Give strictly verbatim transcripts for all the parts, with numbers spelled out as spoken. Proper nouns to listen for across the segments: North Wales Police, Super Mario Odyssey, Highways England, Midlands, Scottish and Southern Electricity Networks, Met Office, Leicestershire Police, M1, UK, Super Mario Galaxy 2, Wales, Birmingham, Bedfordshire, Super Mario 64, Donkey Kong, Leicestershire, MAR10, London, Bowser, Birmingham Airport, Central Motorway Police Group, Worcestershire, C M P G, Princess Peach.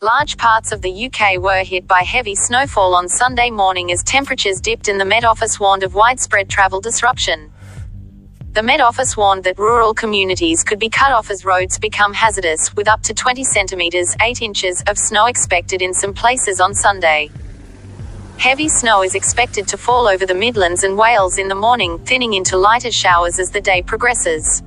Large parts of the U K were hit by heavy snowfall on Sunday morning as temperatures dipped and the Met Office warned of widespread travel disruption. The Met Office warned that rural communities could be cut off as roads become hazardous, with up to twenty centimetres (eight inches) of snow expected in some places on Sunday. Heavy snow is expected to fall over the Midlands and Wales in the morning, thinning into lighter showers as the day progresses.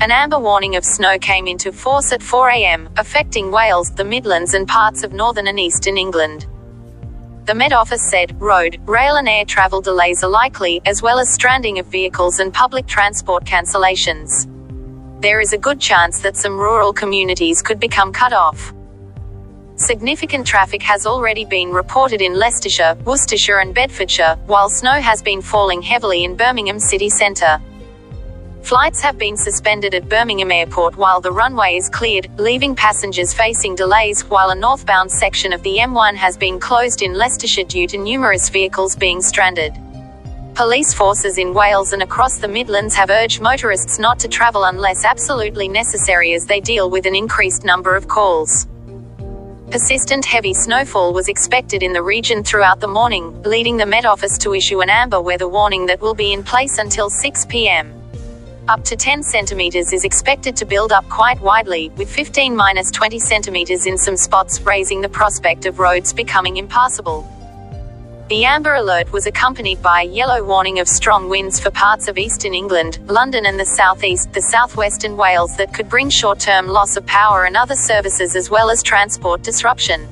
An amber warning of snow came into force at four a m, affecting Wales, the Midlands and parts of northern and eastern England. The Met Office said, road, rail and air travel delays are likely, as well as stranding of vehicles and public transport cancellations. There is a good chance that some rural communities could become cut off. Significant traffic has already been reported in Leicestershire, Worcestershire and Bedfordshire, while snow has been falling heavily in Birmingham city centre. Flights have been suspended at Birmingham Airport while the runway is cleared, leaving passengers facing delays, while a northbound section of the M one has been closed in Leicestershire due to numerous vehicles being stranded. Police forces in Wales and across the Midlands have urged motorists not to travel unless absolutely necessary as they deal with an increased number of calls. Persistent heavy snowfall was expected in the region throughout the morning, leading the Met Office to issue an amber weather warning that will be in place until six p m. Up to ten centimetres is expected to build up quite widely, with fifteen to twenty centimetres in some spots, raising the prospect of roads becoming impassable. The amber alert was accompanied by a yellow warning of strong winds for parts of eastern England, London and the southeast, the southwest and Wales that could bring short-term loss of power and other services as well as transport disruption.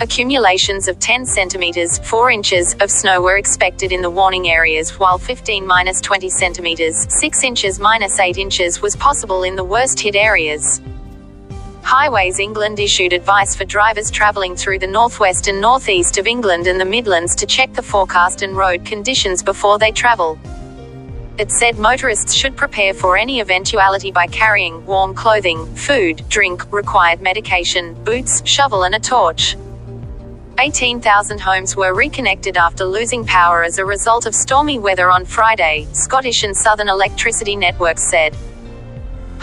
Accumulations of ten centimetres (four inches) of snow were expected in the warning areas, while fifteen to twenty centimetres (six inches to eight inches) was possible in the worst-hit areas. Highways England issued advice for drivers travelling through the northwest and northeast of England and the Midlands to check the forecast and road conditions before they travel. It said motorists should prepare for any eventuality by carrying warm clothing, food, drink, required medication, boots, shovel and a torch. eighteen thousand homes were reconnected after losing power as a result of stormy weather on Friday, Scottish and Southern Electricity Networks said.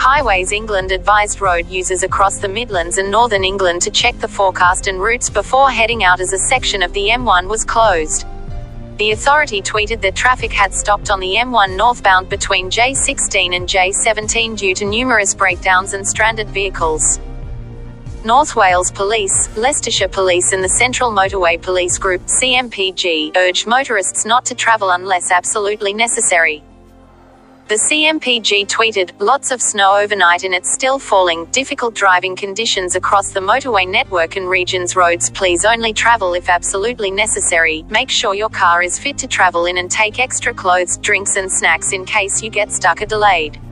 Highways England advised road users across the Midlands and northern England to check the forecast and routes before heading out as a section of the M one was closed. The authority tweeted that traffic had stopped on the M one northbound between J sixteen and J seventeen due to numerous breakdowns and stranded vehicles. North Wales Police, Leicestershire Police and the Central Motorway Police Group (C M P G) urged motorists not to travel unless absolutely necessary. The C M P G tweeted, lots of snow overnight and it's still falling, difficult driving conditions across the motorway network and regions, roads please only travel if absolutely necessary, make sure your car is fit to travel in and take extra clothes, drinks and snacks in case you get stuck or delayed.